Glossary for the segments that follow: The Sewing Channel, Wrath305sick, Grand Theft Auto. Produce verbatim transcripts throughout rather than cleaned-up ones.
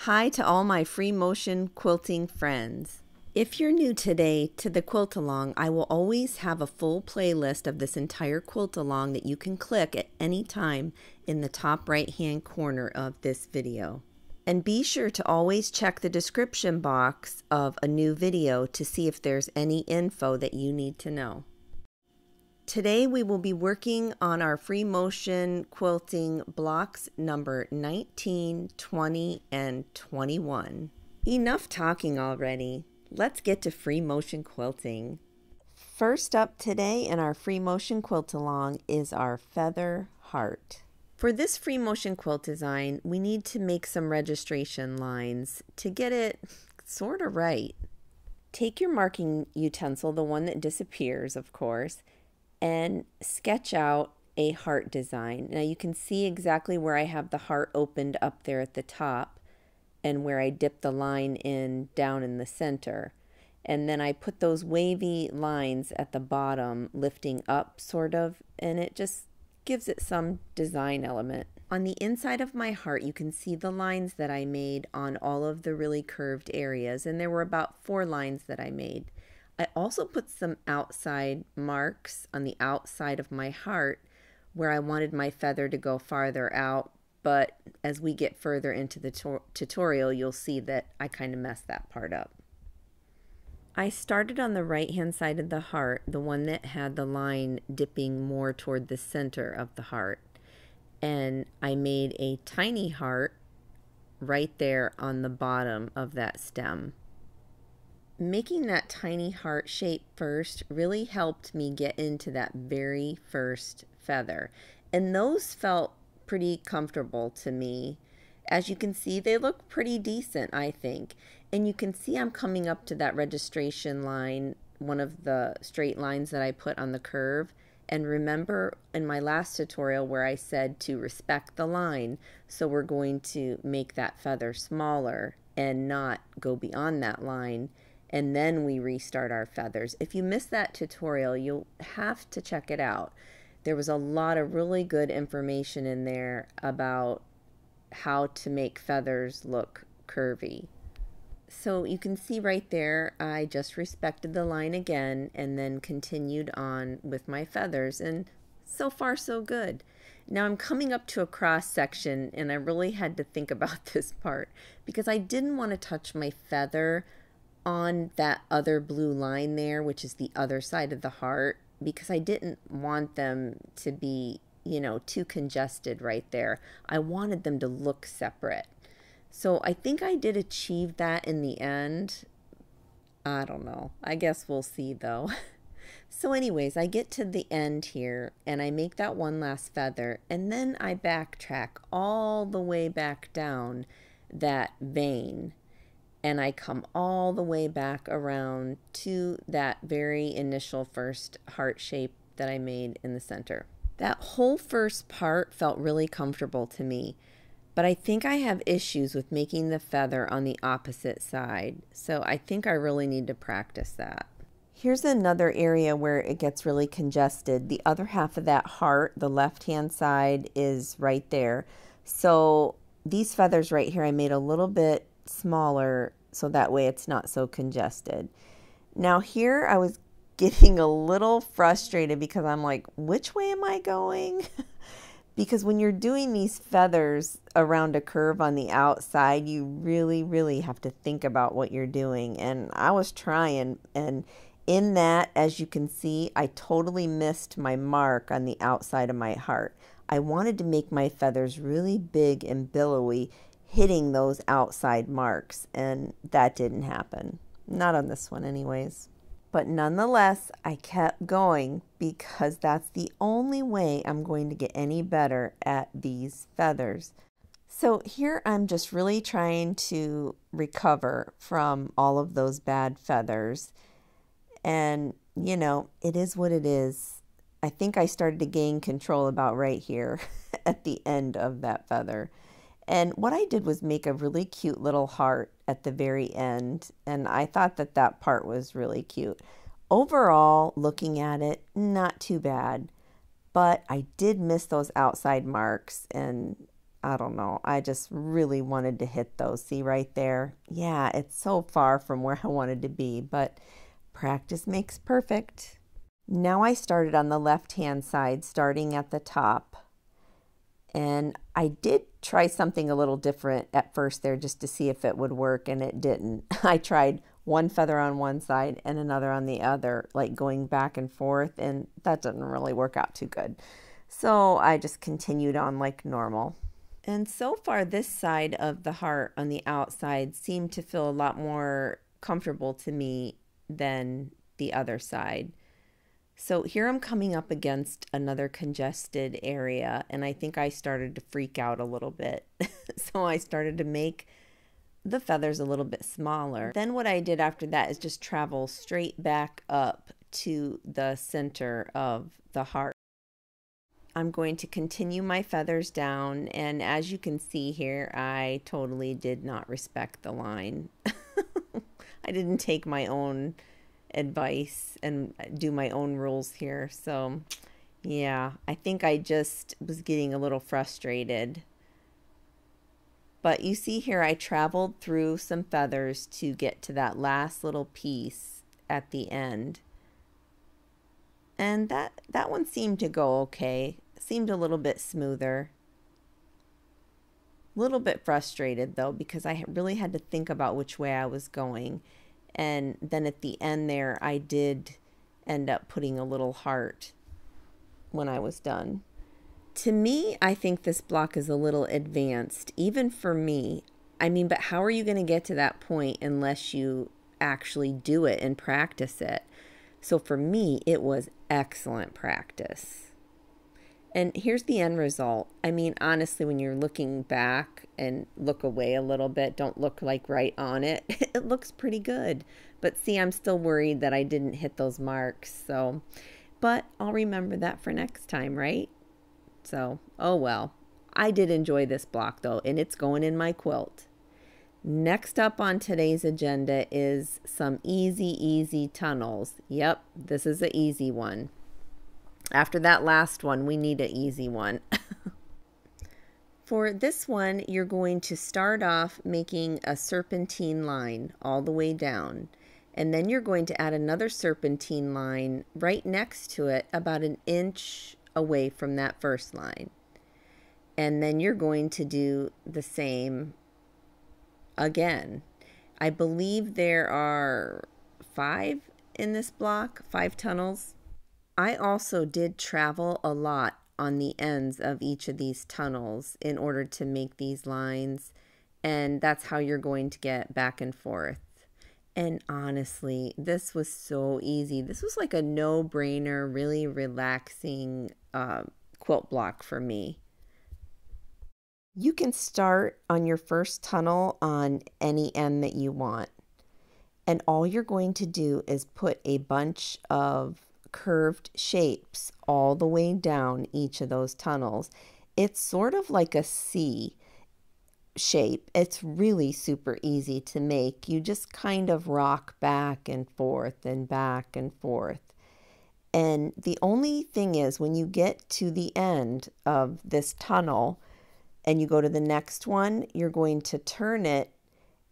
Hi to all my free motion quilting friends. If you're new today to the quilt along, I will always have a full playlist of this entire quilt along that you can click at any time in the top right hand corner of this video. And be sure to always check the description box of a new video to see if there's any info that you need to know. Today we will be working on our free motion quilting blocks number nineteen, twenty, and twenty-one. Enough talking already. Let's get to free motion quilting. First up today in our free motion quilt along is our feather heart. For this free motion quilt design, we need to make some registration lines to get it sort of right. Take your marking utensil, the one that disappears, of course, and sketch out a heart design. Now you can see exactly where I have the heart opened up there at the top and where I dip the line in down in the center. And then I put those wavy lines at the bottom, lifting up sort of, and it just gives it some design element. On the inside of my heart, you can see the lines that I made on all of the really curved areas, and there were about four lines that I made. I also put some outside marks on the outside of my heart where I wanted my feather to go farther out, but as we get further into the tutorial, you'll see that I kind of messed that part up. I started on the right-hand side of the heart, the one that had the line dipping more toward the center of the heart, and I made a tiny heart right there on the bottom of that stem. Making that tiny heart shape first really helped me get into that very first feather, and those felt pretty comfortable to me. As you can see, they look pretty decent, I think, and you can see I'm coming up to that registration line, one of the straight lines that I put on the curve. And remember in my last tutorial where I said to respect the line, so we're going to make that feather smaller and not go beyond that line, and then we restart our feathers. If you missed that tutorial, you'll have to check it out. There was a lot of really good information in there about how to make feathers look curvy. So you can see right there, I just respected the line again and then continued on with my feathers, and so far so good. Now I'm coming up to a cross section, and I really had to think about this part because I didn't want to touch my feather on that other blue line there, which is the other side of the heart, because I didn't want them to be, you know, too congested right there. I wanted them to look separate. So I think I did achieve that in the end. I don't know. I guess we'll see though. So anyways, I get to the end here and I make that one last feather, and then I backtrack all the way back down that vein. And I come all the way back around to that very initial first heart shape that I made in the center. That whole first part felt really comfortable to me, but I think I have issues with making the feather on the opposite side. So I think I really need to practice that. Here's another area where it gets really congested. The other half of that heart, the left-hand side, is right there. So these feathers right here, I made a little bit smaller so that way it's not so congested. Now here I was getting a little frustrated because I'm like, which way am I going? Because when you're doing these feathers around a curve on the outside, you really, really have to think about what you're doing. And I was trying, and in that, as you can see, I totally missed my mark on the outside of my heart. I wanted to make my feathers really big and billowy, hitting those outside marks, and that didn't happen. Not on this one anyways. But nonetheless, I kept going because that's the only way I'm going to get any better at these feathers. So here I'm just really trying to recover from all of those bad feathers, and you know, it is what it is. I think I started to gain control about right here at the end of that feather. And what I did was make a really cute little heart at the very end, and I thought that that part was really cute. Overall, looking at it, not too bad, but I did miss those outside marks, and I don't know. I just really wanted to hit those. See right there? Yeah, it's so far from where I wanted to be, but practice makes perfect. Now I started on the left-hand side, starting at the top. And I did try something a little different at first there just to see if it would work, and it didn't. I tried one feather on one side and another on the other, like going back and forth, and that didn't really work out too good. So I just continued on like normal. And so far this side of the heart on the outside seemed to feel a lot more comfortable to me than the other side. So here I'm coming up against another congested area, and I think I started to freak out a little bit. So I started to make the feathers a little bit smaller. Then what I did after that is just travel straight back up to the center of the heart. I'm going to continue my feathers down, and as you can see here, I totally did not respect the line. I didn't take my own advice and do my own rules here. So yeah, I think I just was getting a little frustrated. But you see here, I traveled through some feathers to get to that last little piece at the end. And that, that one seemed to go okay. It seemed a little bit smoother. A little bit frustrated though, because I really had to think about which way I was going. And then at the end there, I did end up putting a little heart when I was done. To me, I think this block is a little advanced, even for me. I mean, but how are you going to get to that point unless you actually do it and practice it? So for me, it was excellent practice. And here's the end result. I mean, honestly, when you're looking back and look away a little bit, don't look like right on it, it looks pretty good. But see, I'm still worried that I didn't hit those marks. So, but I'll remember that for next time, right? So, oh well. I did enjoy this block though, and it's going in my quilt. Next up on today's agenda is some easy, easy tunnels. Yep, this is an easy one. After that last one, we need an easy one. For this one, you're going to start off making a serpentine line all the way down. And then you're going to add another serpentine line right next to it, about an inch away from that first line. And then you're going to do the same again. I believe there are five in this block, five tunnels. I also did travel a lot on the ends of each of these tunnels in order to make these lines, and that's how you're going to get back and forth. And honestly, this was so easy. This was like a no-brainer, really relaxing uh, quilt block for me. You can start on your first tunnel on any end that you want, and all you're going to do is put a bunch of curved shapes all the way down each of those tunnels. It's sort of like a C shape. It's really super easy to make. You just kind of rock back and forth and back and forth. And the only thing is, when you get to the end of this tunnel and you go to the next one, you're going to turn it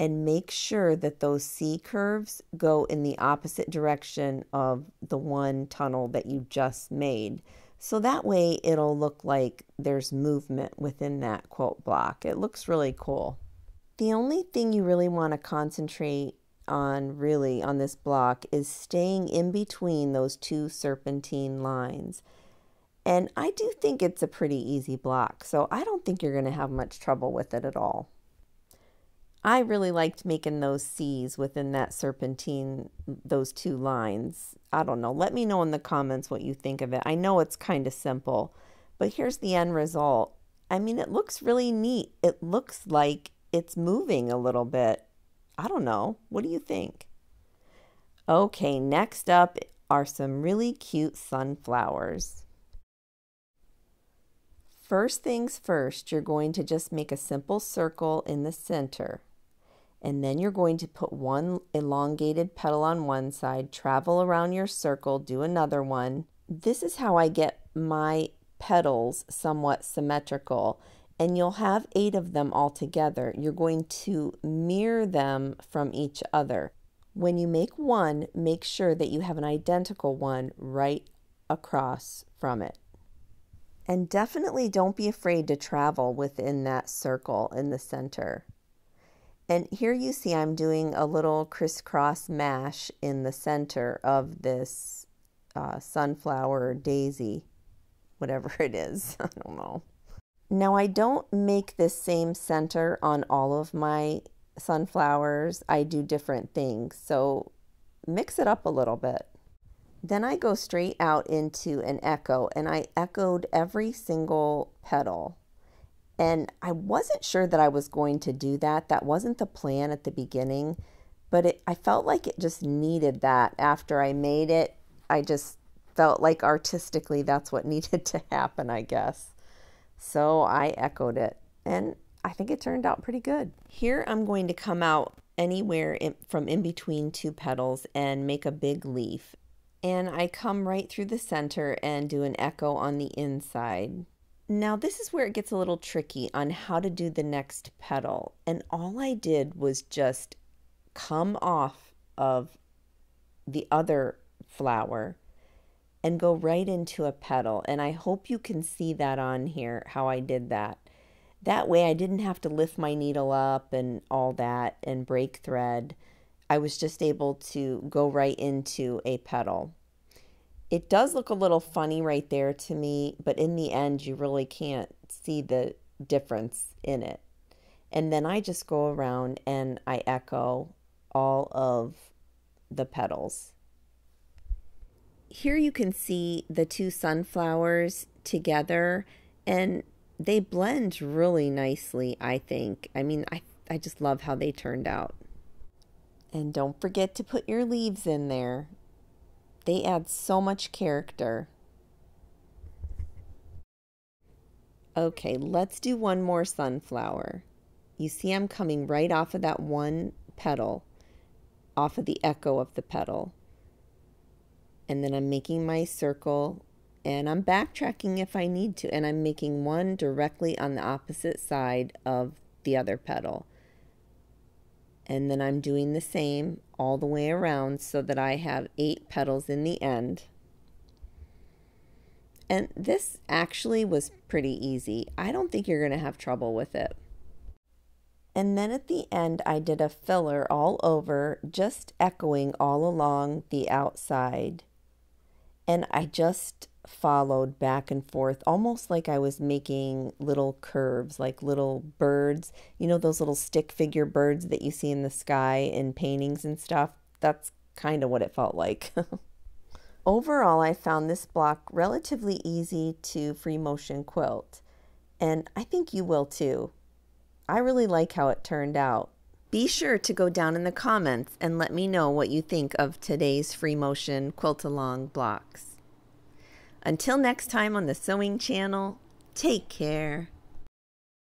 and make sure that those C curves go in the opposite direction of the one tunnel that you just made. So that way it'll look like there's movement within that quilt block. It looks really cool. The only thing you really want to concentrate on really on this block is staying in between those two serpentine lines. And I do think it's a pretty easy block, so I don't think you're going to have much trouble with it at all. I really liked making those C's within that serpentine, those two lines. I don't know. Let me know in the comments what you think of it. I know it's kind of simple, but here's the end result. I mean, it looks really neat. It looks like it's moving a little bit. I don't know. What do you think? Okay, next up are some really cute sunflowers. First things first, you're going to just make a simple circle in the center. And then you're going to put one elongated petal on one side, travel around your circle, do another one. This is how I get my petals somewhat symmetrical. and you'll have eight of them all together. You're going to mirror them from each other. When you make one, make sure that you have an identical one right across from it. And definitely don't be afraid to travel within that circle in the center. And here you see I'm doing a little crisscross mash in the center of this uh, sunflower daisy, whatever it is, I don't know. Now I don't make this same center on all of my sunflowers. I do different things, so mix it up a little bit. Then I go straight out into an echo, and I echoed every single petal. And I wasn't sure that I was going to do that. That wasn't the plan at the beginning, but it, I felt like it just needed that. After I made it, I just felt like artistically that's what needed to happen, I guess. So I echoed it, and I think it turned out pretty good. Here I'm going to come out anywhere in, from in between two petals and make a big leaf. And I come right through the center and do an echo on the inside. Now this is where it gets a little tricky on how to do the next petal. And all I did was just come off of the other flower and go right into a petal. And I hope you can see that on here, how I did that. That way I didn't have to lift my needle up and all that and break thread. I was just able to go right into a petal. It does look a little funny right there to me, but in the end you really can't see the difference in it. And then I just go around and I echo all of the petals. Here you can see the two sunflowers together, and they blend really nicely, I think. I mean, I, I just love how they turned out. And don't forget to put your leaves in there. They add so much character. Okay, let's do one more sunflower. You see I'm coming right off of that one petal, off of the echo of the petal. And then I'm making my circle, and I'm backtracking if I need to, and I'm making one directly on the opposite side of the other petal. And then I'm doing the same all the way around so that I have eight petals in the end. And this actually was pretty easy. I don't think you're going to have trouble with it. And then at the end, I did a filler all over, just echoing all along the outside. And I just followed back and forth, almost like I was making little curves, like little birds. You know those little stick figure birds that you see in the sky in paintings and stuff? That's kind of what it felt like. Overall, I found this block relatively easy to free motion quilt, and I think you will too. I really like how it turned out. Be sure to go down in the comments and let me know what you think of today's free motion quilt along blocks. Until next time on the Sewing Channel, take care.